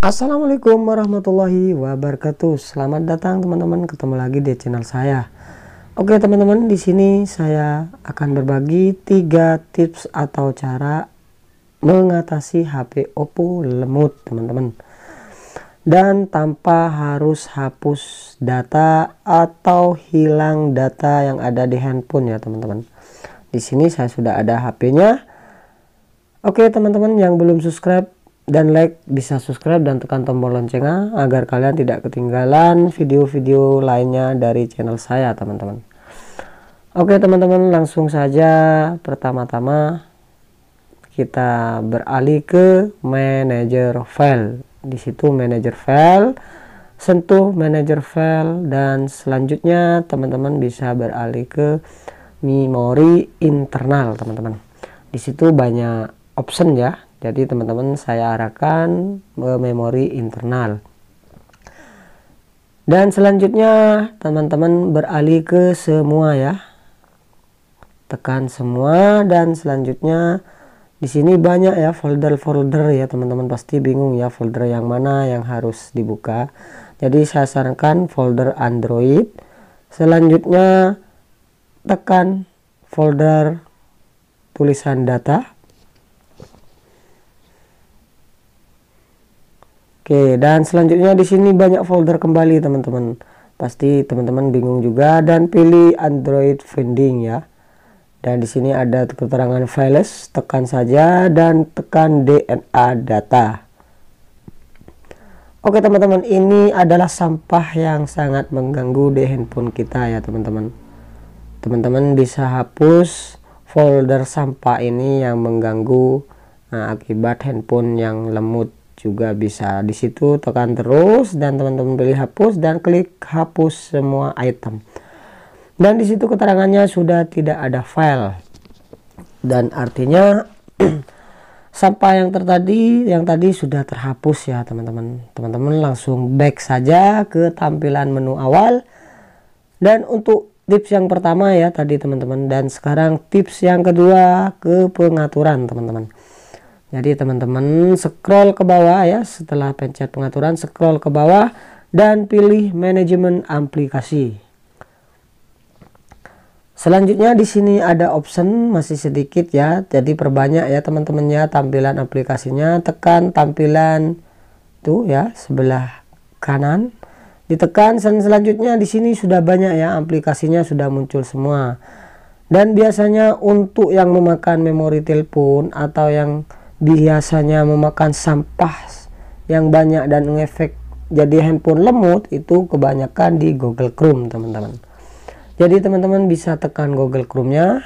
Assalamualaikum warahmatullahi wabarakatuh. Selamat datang teman-teman, ketemu lagi di channel saya. Oke teman-teman, di sini saya akan berbagi 3 tips atau cara mengatasi HP Oppo lemot teman-teman, dan tanpa harus hapus data atau hilang data yang ada di handphone ya teman-teman. Di sini saya sudah ada HP-nya. Oke teman-teman yang belum subscribe dan like, bisa subscribe dan tekan tombol loncengnya agar kalian tidak ketinggalan video-video lainnya dari channel saya teman-teman. Oke teman-teman, langsung saja pertama-tama kita beralih ke manajer file. Di situ manajer file, sentuh manajer file, dan selanjutnya teman-teman bisa beralih ke memori internal teman-teman. Di situ banyak option ya. Jadi teman-teman saya arahkan ke memori internal. Dan selanjutnya teman-teman beralih ke semua ya. Tekan semua, dan selanjutnya di sini banyak ya folder-folder ya teman-teman, pasti bingung ya folder yang mana yang harus dibuka. Jadi saya sarankan folder Android. Selanjutnya tekan folder tulisan data. Oke, dan selanjutnya di sini banyak folder kembali teman-teman. Pasti teman-teman bingung juga, dan pilih Android Finding ya. Dan di sini ada keterangan files, tekan saja dan tekan DNA data. Oke teman-teman, ini adalah sampah yang sangat mengganggu di handphone kita ya teman-teman. Teman-teman bisa hapus folder sampah ini yang mengganggu akibat handphone yang lemot. Juga bisa di situ tekan terus, dan teman-teman pilih hapus dan klik hapus semua item. Dan di situ keterangannya sudah tidak ada file, dan artinya sampah yang tadi sudah terhapus ya teman-teman. Teman-teman langsung back saja ke tampilan menu awal. Dan untuk tips yang pertama ya tadi teman-teman, dan sekarang tips yang kedua ke pengaturan teman-teman. Jadi teman-teman scroll ke bawah ya, setelah pencet pengaturan scroll ke bawah dan pilih manajemen aplikasi. Selanjutnya di sini ada option masih sedikit ya, jadi perbanyak ya teman-teman ya tampilan aplikasinya. Tekan tampilan tuh ya sebelah kanan, ditekan, dan selanjutnya di sini sudah banyak ya aplikasinya sudah muncul semua. Dan biasanya untuk yang memakan memori telepon atau yang biasanya memakan sampah yang banyak dan ngefek jadi handphone lemot, itu kebanyakan di Google Chrome teman-teman. Jadi teman-teman bisa tekan Google Chrome-nya,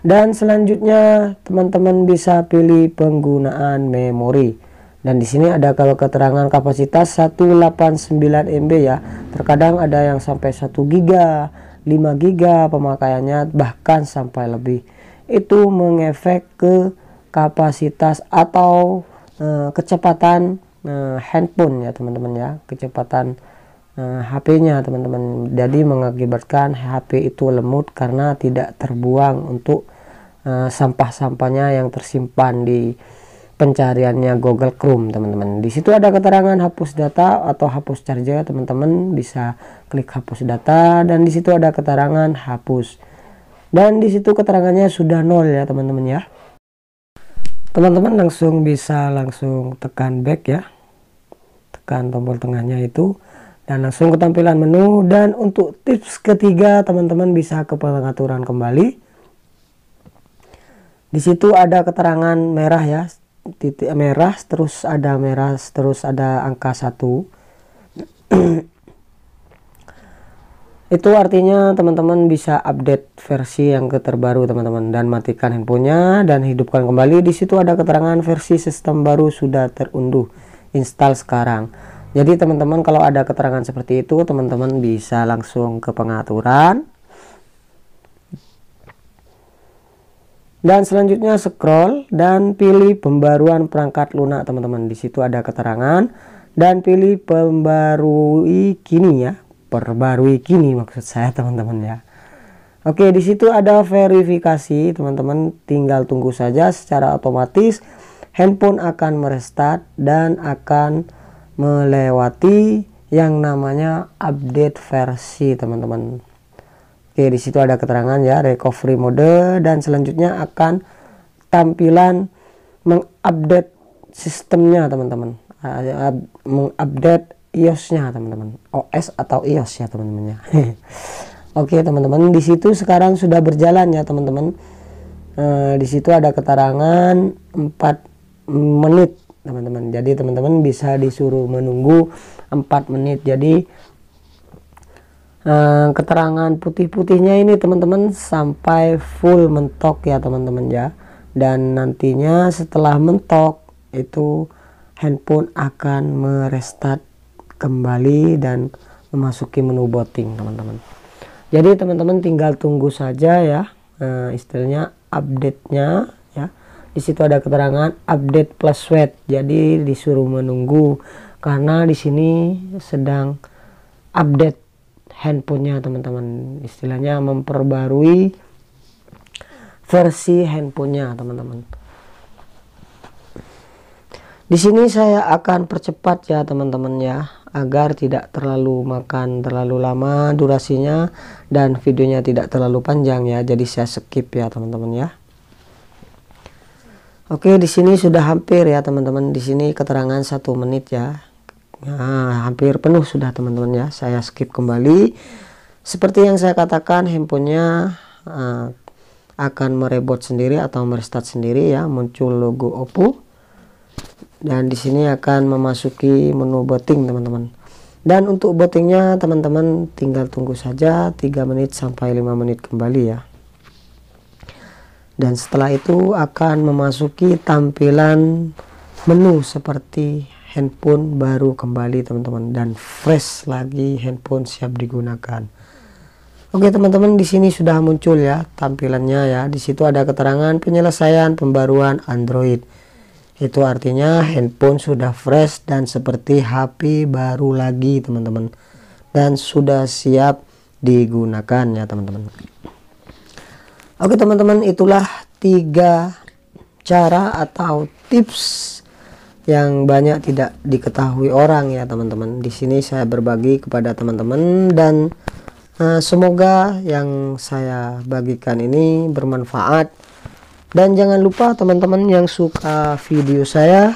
dan selanjutnya teman-teman bisa pilih penggunaan memori. Dan di sini ada kalau keterangan kapasitas 189 MB ya. Terkadang ada yang sampai 1 GB, 5 GB pemakaiannya, bahkan sampai lebih. Itu mengefek ke kapasitas atau kecepatan handphone ya teman-teman ya, kecepatan HP-nya teman-teman. Jadi mengakibatkan HP itu lemot karena tidak terbuang untuk sampah-sampahnya yang tersimpan di pencariannya Google Chrome teman-teman. Di situ ada keterangan hapus data atau hapus charger, teman-teman bisa klik hapus data, dan di situ ada keterangan hapus. Dan di situ keterangannya sudah nol ya teman-teman ya. Teman-teman bisa langsung tekan back ya, tekan tombol tengahnya itu, dan langsung ke tampilan menu. Dan untuk tips ketiga teman-teman bisa ke pengaturan kembali. Di situ ada keterangan merah ya, titik merah, terus ada merah, terus ada angka 1. Itu artinya teman-teman bisa update versi yang terbaru teman-teman, dan matikan handphonenya dan hidupkan kembali. Di situ ada keterangan versi sistem baru sudah terunduh, install sekarang. Jadi teman-teman kalau ada keterangan seperti itu, teman-teman bisa langsung ke pengaturan, dan selanjutnya scroll dan pilih pembaruan perangkat lunak teman-teman. Di situ ada keterangan, dan pilih pembarui kini ya, perbarui kini maksud saya teman-teman ya. Oke, di situ ada verifikasi teman-teman, tinggal tunggu saja secara otomatis handphone akan merestart dan akan melewati yang namanya update versi, teman-teman. Oke, di situ ada keterangan ya, recovery mode, dan selanjutnya akan tampilan mengupdate sistemnya, teman-teman. Mengupdate iOS-nya, teman-teman. OS atau iOS ya, teman-teman ya. Oke, teman-teman, di situ sekarang sudah berjalan ya, teman-teman. Di situ ada keterangan 4 menit, teman-teman. Jadi teman-teman bisa disuruh menunggu 4 menit. Jadi keterangan putih-putihnya ini, teman-teman, sampai full mentok ya, teman-teman ya. Dan nantinya setelah mentok itu handphone akan merestart kembali dan memasuki menu booting, teman-teman. Jadi teman-teman tinggal tunggu saja ya, istilahnya update-nya ya. Di situ ada keterangan update plus wait. Jadi disuruh menunggu karena di sini sedang update handphonenya, teman-teman. Istilahnya memperbarui versi handphonenya, teman-teman. Di sini saya akan percepat ya, teman-teman ya, agar tidak terlalu lama durasinya dan videonya tidak terlalu panjang ya. Jadi saya skip ya, teman-teman ya. Oke, di sini sudah hampir ya, teman-teman. Di sini keterangan 1 menit ya. Nah, hampir penuh sudah, teman-teman ya. Saya skip kembali. Seperti yang saya katakan, handphonenya akan mereboot sendiri atau merestart sendiri ya. Muncul logo Oppo. Dan di sini akan memasuki menu booting, teman-teman. Dan untuk bootingnya, teman-teman tinggal tunggu saja 3 menit sampai 5 menit kembali ya. Dan setelah itu akan memasuki tampilan menu seperti handphone baru kembali, teman-teman, dan fresh lagi, handphone siap digunakan. Oke, teman-teman, di sini sudah muncul ya tampilannya ya. Di situ ada keterangan penyelesaian pembaruan Android. Itu artinya handphone sudah fresh dan seperti HP baru lagi, teman-teman, dan sudah siap digunakan ya, teman-teman. Oke, teman-teman, itulah 3 cara atau tips yang banyak tidak diketahui orang ya, teman-teman. Di sini saya berbagi kepada teman-teman, dan semoga yang saya bagikan ini bermanfaat. Dan jangan lupa, teman-teman yang suka video saya,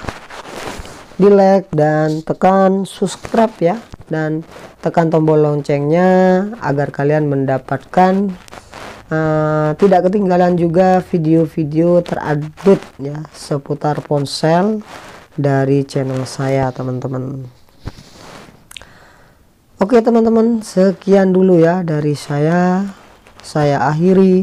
di like dan tekan subscribe ya, dan tekan tombol loncengnya agar kalian mendapatkan tidak ketinggalan juga video-video terupdate ya seputar ponsel dari channel saya, teman-teman. Oke, teman-teman, sekian dulu ya dari saya. Saya akhiri.